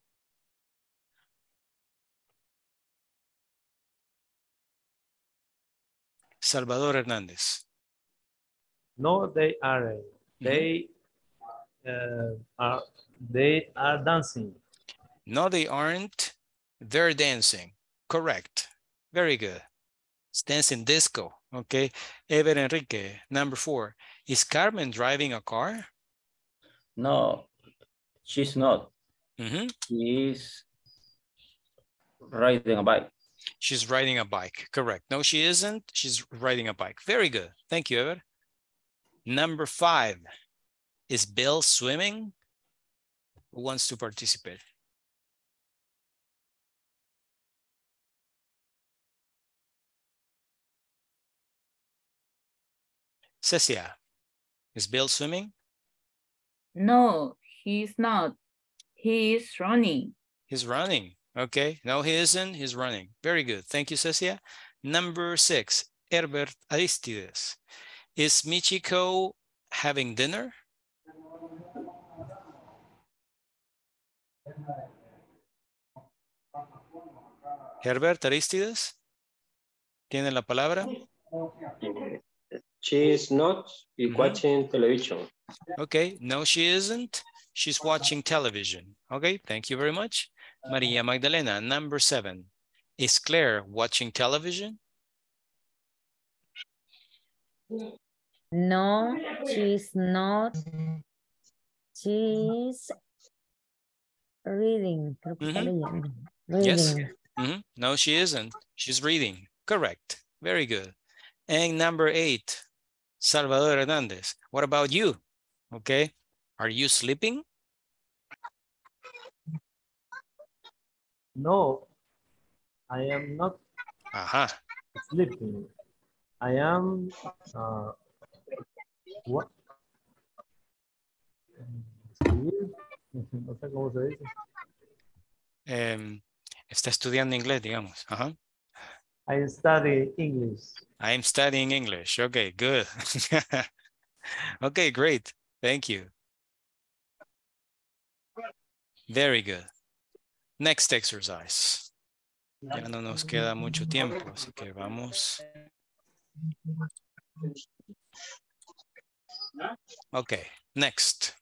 Salvador Hernández. No, they are. They uh, are. They are dancing. No, they aren't. They're dancing. Correct. Very good. It's dancing disco. Okay. Ever Enrique. Number four. Is Carmen driving a car? No. She's not. Mm-hmm. She's riding a bike. She's riding a bike. Correct. No, she isn't. She's riding a bike. Very good. Thank you, Ever. Number five. Is Bill swimming? Who wants to participate? Cecia. Is Bill swimming? No. He's not. He is running. He's running. Okay. No, he isn't. He's running. Very good. Thank you, Cecia. Number six, Herbert Aristides. Is Michiko having dinner? Herbert Aristides, ¿tiene la palabra? She is not watching mm-hmm. television. Okay, no, she isn't. She's watching television. Okay, thank you very much. Maria Magdalena, number seven. Is Claire watching television? No, she's not. She's reading. Mm-hmm. reading. Yes. Mm-hmm. No, she isn't. She's reading. Correct. Very good. And number eight, Salvador Hernandez. What about you? Okay. Are you sleeping? No, I am not uh-huh. sleeping. I am uh, what? No sé cómo se dice. Um, está estudiando inglés, digamos. Uh-huh. I study English. I am studying English. Okay, good. Okay, great. Thank you. Very good. Next exercise. Ya no nos queda mucho tiempo, así que vamos. Okay, next.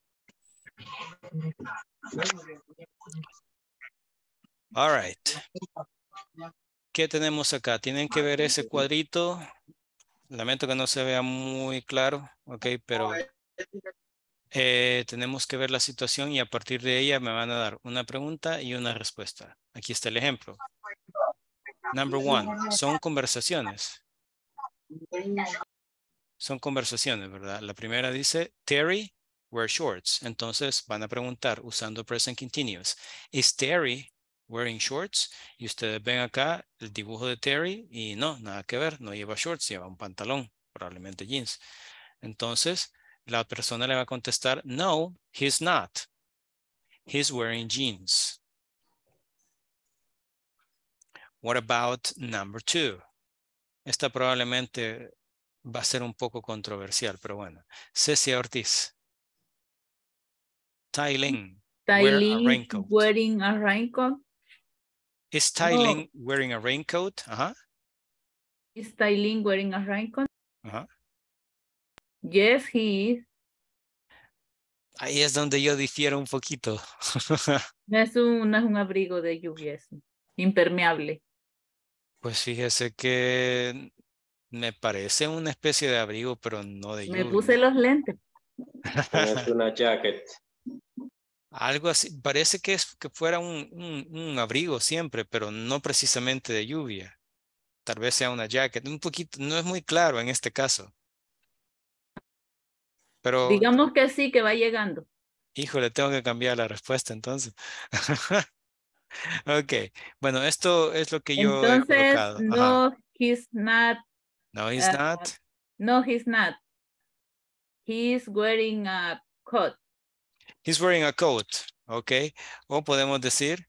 All right. ¿Qué tenemos acá? Tienen que ver ese cuadrito. Lamento que no se vea muy claro, ok, pero eh, tenemos que ver la situación y a partir de ella me van a dar una pregunta y una respuesta. Aquí está el ejemplo. Number one, son conversaciones. Son conversaciones, ¿verdad? La primera dice, Terry wear shorts. Entonces van a preguntar usando present continuous. ¿Is Terry wearing shorts? Y ustedes ven acá el dibujo de Terry y no, nada que ver. No lleva shorts, lleva un pantalón, probablemente jeans. Entonces la persona le va a contestar, no, he's not. He's wearing jeans. What about number two? Esta probablemente va a ser un poco controversial, pero bueno. Cecia Ortiz. Tai Ling. Tai Ling wear a wearing a raincoat. Is Tai no. Ling wearing a raincoat? Uh-huh. Is Tai Ling wearing a raincoat? Uh-huh. Yes, he is. Ahí es donde yo difiero un poquito. No es un, no es un abrigo de lluvia, es impermeable. Pues fíjese que me parece una especie de abrigo, pero no de lluvia. Me puse los lentes. Es una jacket. Algo así. Parece que, es, que fuera un, un, un abrigo siempre, pero no precisamente de lluvia. Tal vez sea una jacket. Un poquito, no es muy claro en este caso. Pero digamos que sí, que va llegando. Híjole, tengo que cambiar la respuesta entonces. Ok, bueno, esto es lo que yo entonces, he colocado. No, ajá. He's not. No, he's uh, not. No, he's not. He's wearing a coat. He's wearing a coat, ok. O podemos decir,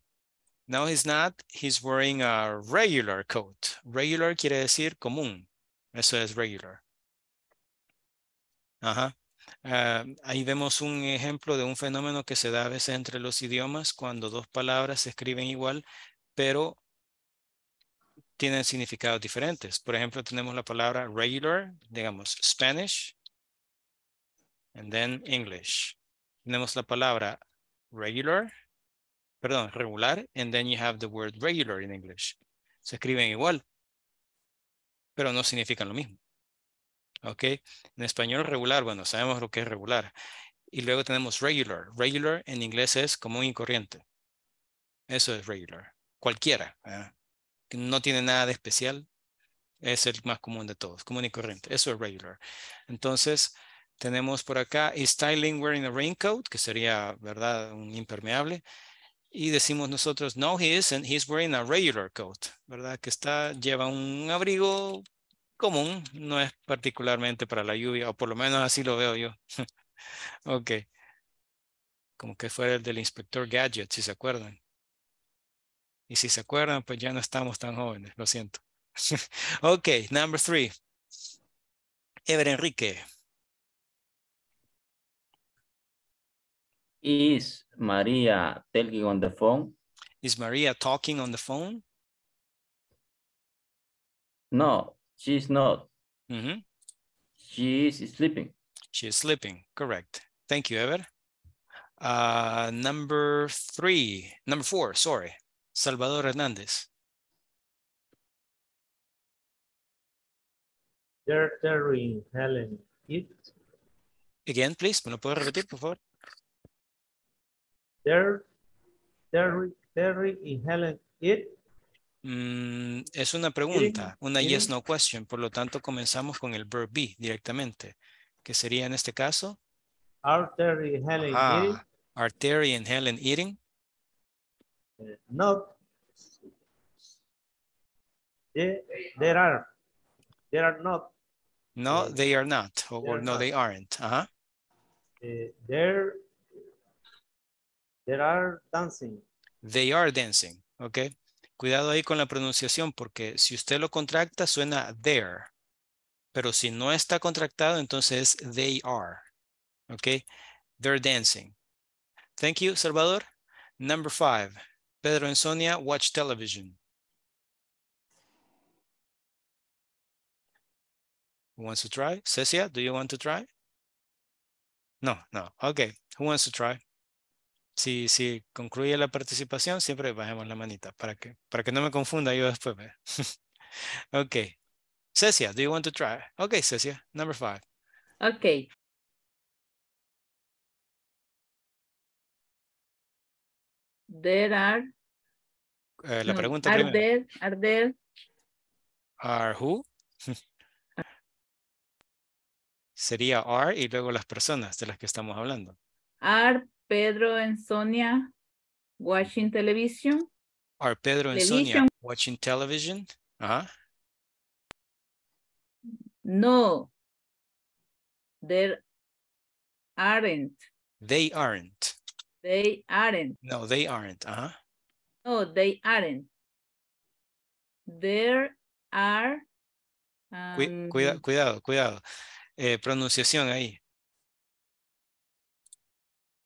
no, he's not. He's wearing a regular coat. Regular quiere decir común. Eso es regular. Ajá. Uh, ahí vemos un ejemplo de un fenómeno que se da a veces entre los idiomas cuando dos palabras se escriben igual, pero tienen significados diferentes. Por ejemplo, tenemos la palabra regular, digamos Spanish, and then English. Tenemos la palabra regular, perdón, regular, and then you have the word regular in English. Se escriben igual, pero no significan lo mismo. Ok, en español regular, bueno, sabemos lo que es regular. Y luego tenemos regular. Regular en inglés es común y corriente. Eso es regular. Cualquiera, ¿eh? No tiene nada de especial. Es el más común de todos, común y corriente. Eso es regular. Entonces, tenemos por acá, is Tai Ling wearing a raincoat? Que sería, ¿verdad? Un impermeable. Y decimos nosotros, no, he isn't. He's wearing a regular coat, ¿verdad? Que está, lleva un abrigo común, no es particularmente para la lluvia, o por lo menos así lo veo yo. Ok. Como que fuera el del inspector Gadget, si se acuerdan. Y si se acuerdan, pues ya no estamos tan jóvenes, lo siento. Okay, number three. Ever Enrique. Is Maria talking on the phone? Is Maria talking on the phone? No, she's not. Mm-hmm. She is sleeping. She is sleeping, correct. Thank you, Ever. Uh, number three, number four, sorry. Salvador Hernandez. They're Terry, Helen, it. Again, please, ¿me lo puedo repetir, por favor? They're Terry, Terry y Helen, it. Mm, es una pregunta, una yes, no question. Por lo tanto, comenzamos con el verb be directamente, que sería en este caso. Are Terry and Helen ah, eating? Are Terry and Helen eating? Uh, no. They, they are. They are not. No, they are not. Or, or no, not. They aren't. Uh-huh. Uh, they're. They are dancing. They are dancing. Okay. Cuidado ahí con la pronunciación porque si usted lo contracta suena there, pero si no está contractado entonces they are, okay? They're dancing. Thank you, Salvador. Number five, Pedro and Sonia watch television. Who wants to try? Cecia, do you want to try? No, no, okay, who wants to try? Si, si concluye la participación, siempre bajemos la manita para que, para que no me confunda yo después. Okay. Cecia, do you want to try? Okay, Cecia, number five. Okay. There are... Uh, la no, pregunta are primero. There, are there... Are who? Sería are y luego las personas de las que estamos hablando. Are... Pedro and Sonia watching television. Are Pedro and television. Sonia watching television? Uh-huh. No, there aren't. They aren't. They aren't. No, they aren't. Uh-huh. No, they aren't. There are. Um, cuidado, cuidado, cuidado. Eh, pronunciación ahí.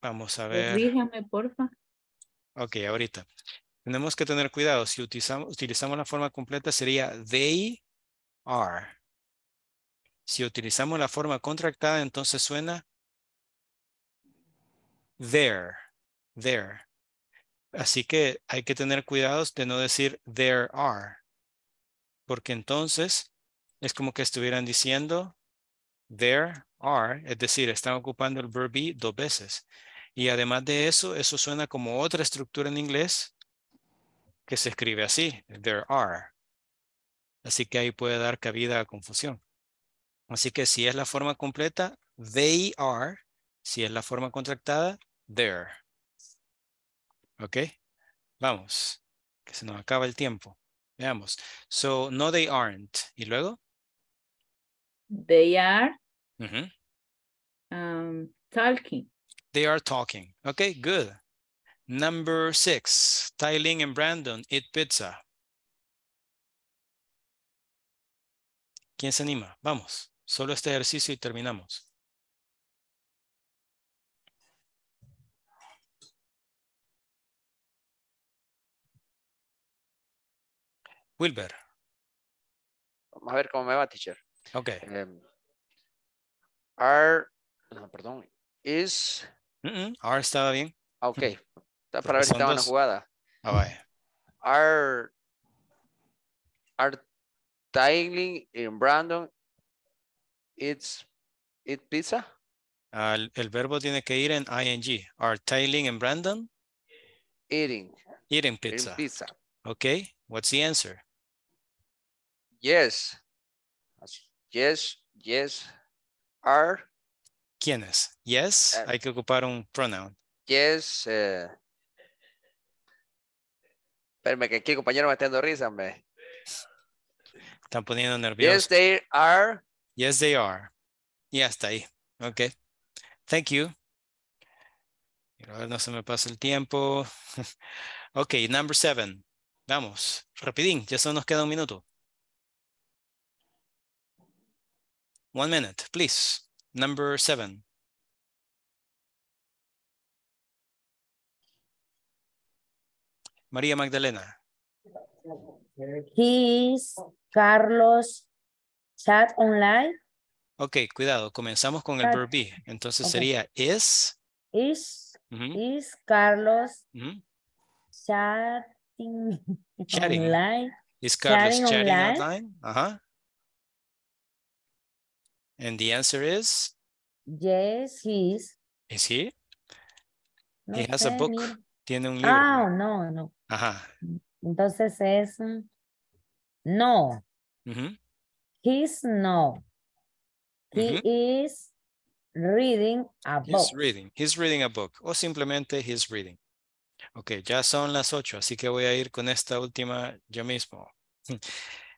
Vamos a ver. Dígame, porfa. Ok, ahorita. Tenemos que tener cuidado. Si utilizamos, utilizamos la forma completa sería they are. Si utilizamos la forma contractada, entonces suena there, there. Así que hay que tener cuidado de no decir there are. Porque entonces es como que estuvieran diciendo there are. Es decir, están ocupando el verb be dos veces. Y además de eso, eso suena como otra estructura en inglés que se escribe así, there are. Así que ahí puede dar cabida a confusión. Así que si es la forma completa, they are. Si es la forma contractada, there. Ok, vamos, que se nos acaba el tiempo. Veamos. So, no they aren't. Y luego. They are mm-hmm. um, talking. They are talking. Okay, good. Number six, Tai Ling and Brandon eat pizza. ¿Quién se anima? Vamos. Solo este ejercicio y terminamos. Wilber. Vamos a ver cómo me va, teacher. Okay. Um, are, no, perdón, is... Mm-mm, are estaba bien. Okay. Está para ver si estaba en la jugada. Ah, vaya. Are, are Tai Ling and Brandon it's, eat pizza? Uh, el, el verbo tiene que ir en ing. Are Tai Ling and Brandon? Eating. Eating pizza. Eating pizza. Okay. What's the answer? Yes. Yes, yes, are. ¿Quiénes? Yes, uh, hay que ocupar un pronoun. Yes. Uh, espérame que aquí el compañero me está dando risa, hombre. Están poniendo nervioso. Yes, they are. Yes, they are. Y hasta ahí. Ok. Thank you. Quiero ver, no se me pasa el tiempo. Ok, number seven. Vamos, rapidín, ya solo nos queda un minuto. One minute, please. Number seven. Maria Magdalena. Is Carlos chat online? Ok, cuidado. Comenzamos con el verbo be. Entonces okay. sería is. Is, uh-huh. is Carlos uh-huh. chatting, chatting online? Is Carlos chatting, chatting online? online? Uh-huh. And the answer is? Yes, he is. Is he? No he has a book. Ni... Tiene un libro. Ah, no, no. Ajá. Entonces es no. Uh-huh. He's no. He uh-huh. is reading a book. He's reading. He's reading a book. O simplemente he's reading. Ok, ya son las ocho, así que voy a ir con esta última yo mismo.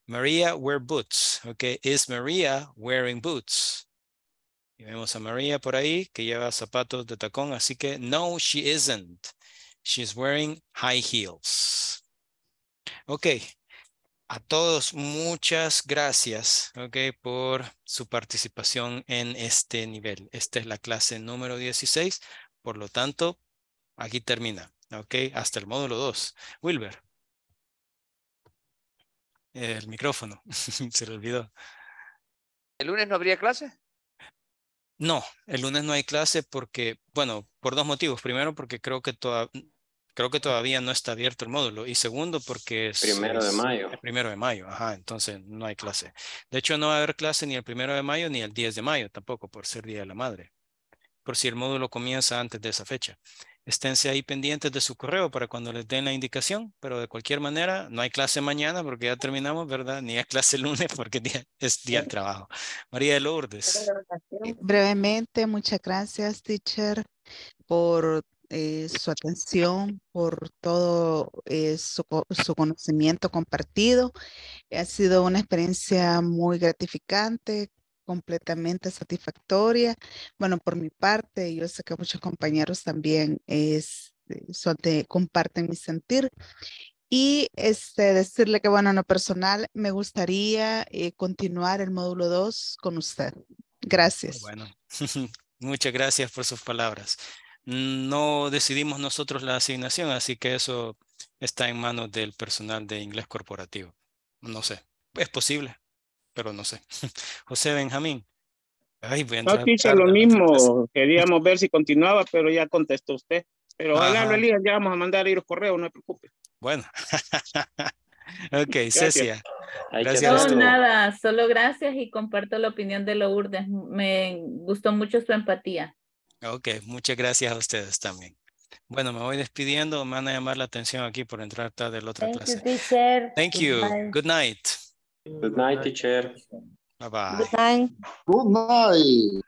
Maria wear boots. Ok, is Maria wearing boots? Y vemos a Maria por ahí que lleva zapatos de tacón, así que no, she isn't. She's wearing high heels. Ok, a todos muchas gracias, ok, por su participación en este nivel. Esta es la clase número dieciséis, por lo tanto, aquí termina, ok, hasta el módulo dos. Wilber, el micrófono, se le olvidó. ¿El lunes no habría clase? No, el lunes no hay clase porque, bueno, por dos motivos. Primero, porque creo que toda... Creo que todavía no está abierto el módulo. Y segundo, porque es... Primero de mayo. El primero de mayo, ajá. Entonces no hay clase. De hecho, no va a haber clase ni el primero de mayo ni el diez de mayo tampoco, por ser Día de la Madre. Por si el módulo comienza antes de esa fecha. Esténse ahí pendientes de su correo para cuando les den la indicación. Pero de cualquier manera, no hay clase mañana porque ya terminamos, ¿verdad? Ni hay clase el lunes porque es día de trabajo. Maria de Lourdes. Brevemente, muchas gracias, teacher, por... Eh, su atención, por todo eh, su, su conocimiento compartido. Ha sido una experiencia muy gratificante, completamente satisfactoria. Bueno, por mi parte, yo sé que muchos compañeros también es, son de, comparten mi sentir. Y este, decirle que, bueno, en lo personal, me gustaría eh, continuar el módulo dos con usted. Gracias. Bueno, muchas gracias por sus palabras. No decidimos nosotros la asignación, así que eso está en manos del personal de inglés corporativo. No sé, es posible, pero no sé. José Benjamín. Ay, voy a entrar no, dice lo mismo, queríamos ver si continuaba, pero ya contestó usted. Pero ojalá lo elijas, ya vamos a mandar ahí los correos, no se preocupe. Bueno. Ok, gracias. Cecia. Gracias. No, nada, solo gracias y comparto la opinión de Lourdes. Me gustó mucho su empatía. Ok, muchas gracias a ustedes también. Bueno, me voy despidiendo. Me van a llamar la atención aquí por entrar tarde en la otra clase. Thank you, teacher. Thank you. Good night. Good night, teacher. Bye bye. Good night. Good night.